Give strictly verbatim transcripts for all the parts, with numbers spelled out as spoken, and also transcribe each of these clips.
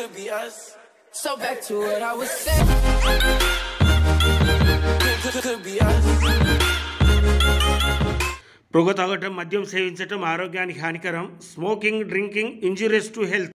Could be us. So back to what I was saying. Could be us. Progotagata Madhyam Sevinchatam Arogyaniki Hanikaram. Smoking, drinking, injurious to health.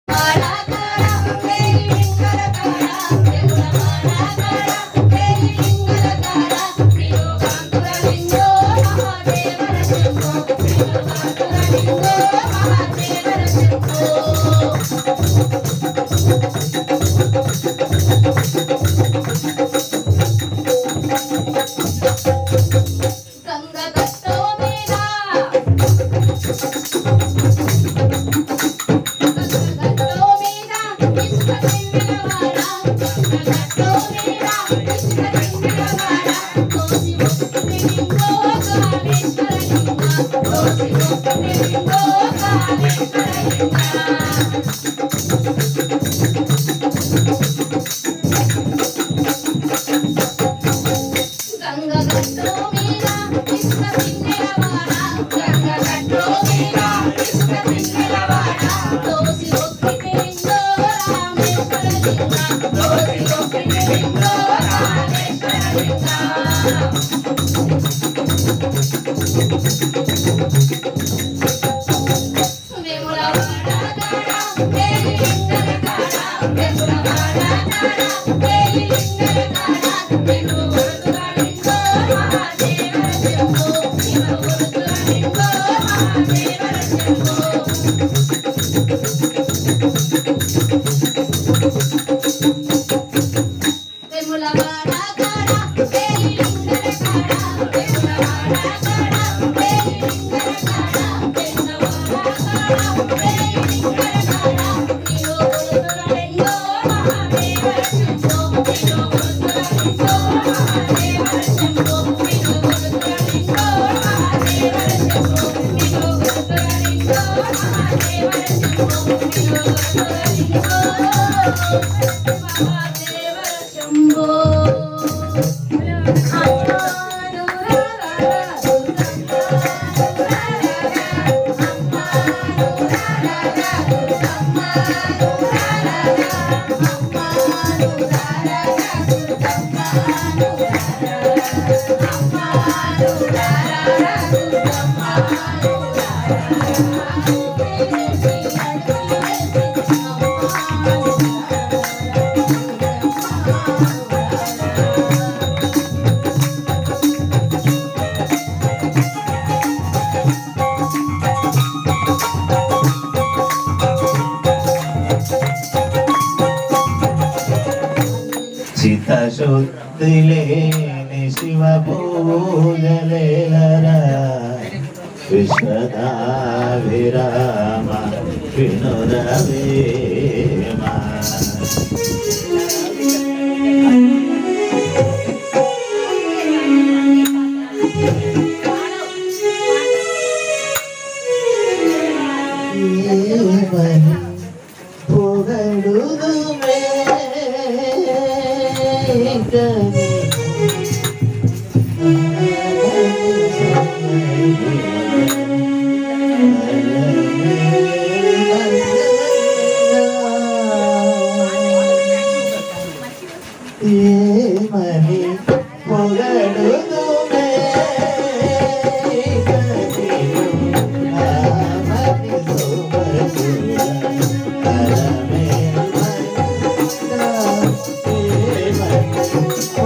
Oh,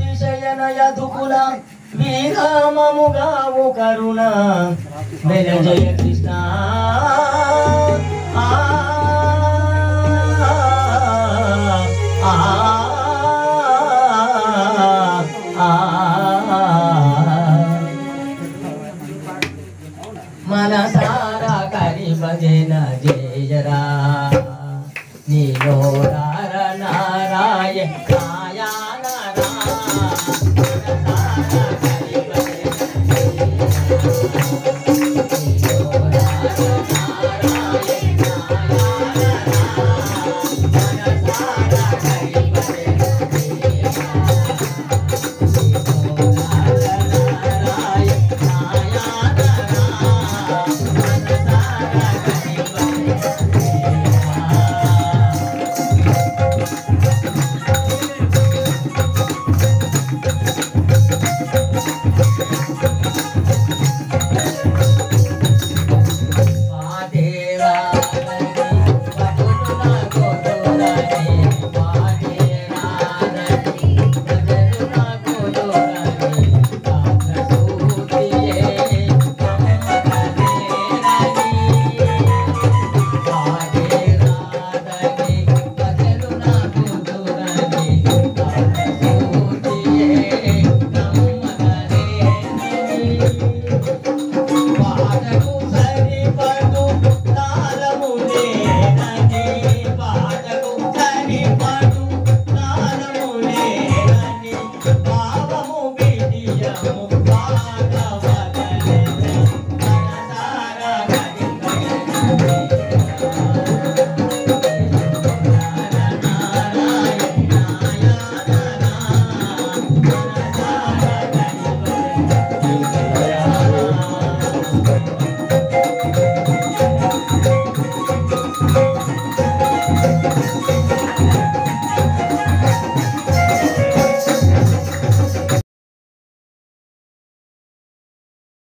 విషయన యదుకుల విరామముగా Karuna వెలజయ Krishna.